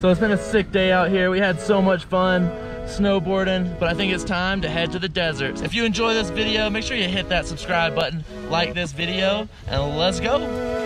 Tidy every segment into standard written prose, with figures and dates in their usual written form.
So it's been a sick day out here. We had so much fun snowboarding, but I think it's time to head to the desert. If you enjoy this video, make sure you hit that subscribe button, like this video, and let's go.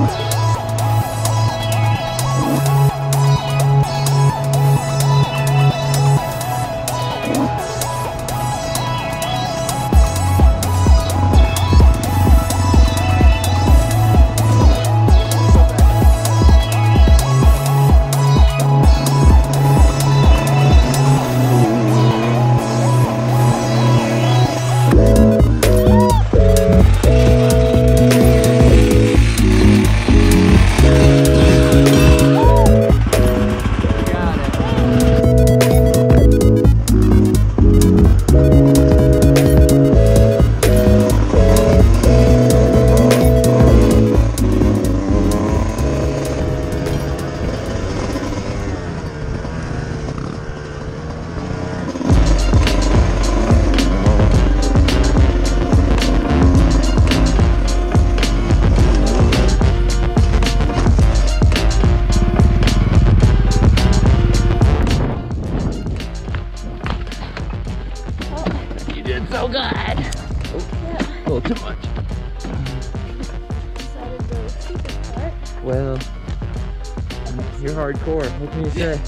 So good. Yeah. A little too much. Decided the secret part. Well, you're hardcore. What can you say?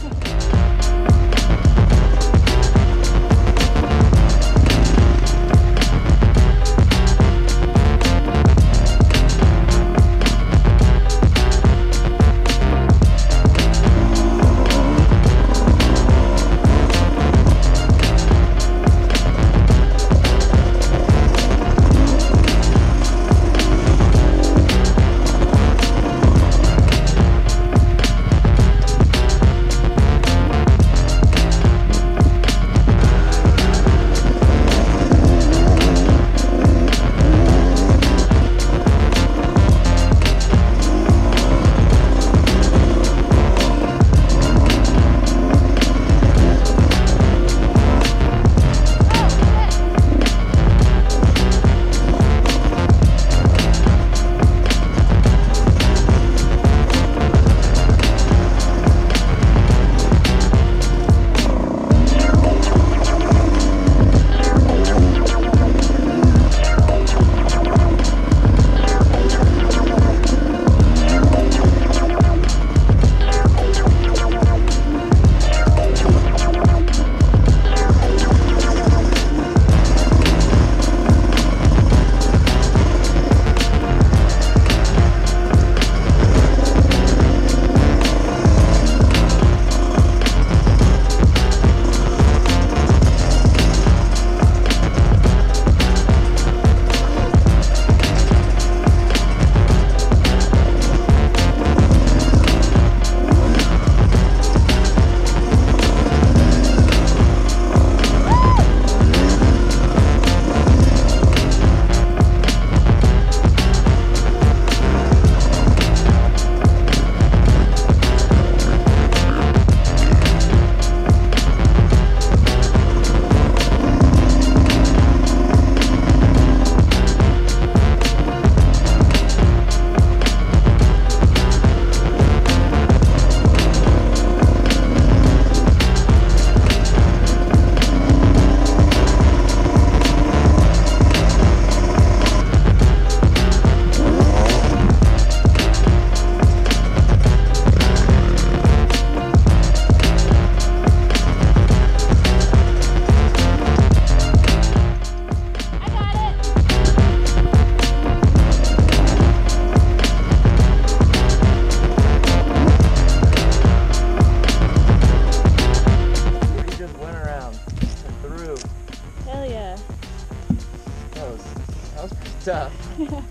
Tough. Yeah.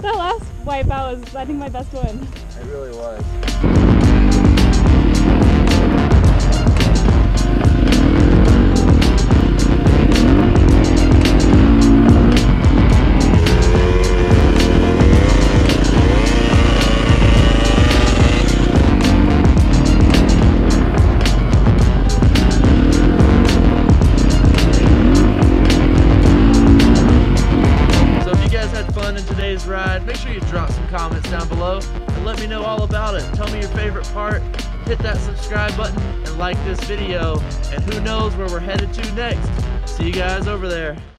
That last wipeout was, I think, my best one. It really was. Ride. Make sure you drop some comments down below and let me know all about it. Tell me your favorite part, hit that subscribe button and like this video, and who knows where we're headed to next. See you guys over there.